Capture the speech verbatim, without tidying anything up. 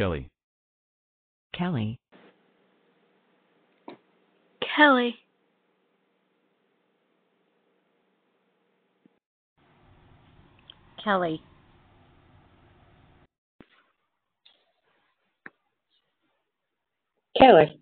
Kellie. Kellie. Kellie. Kellie. Kellie.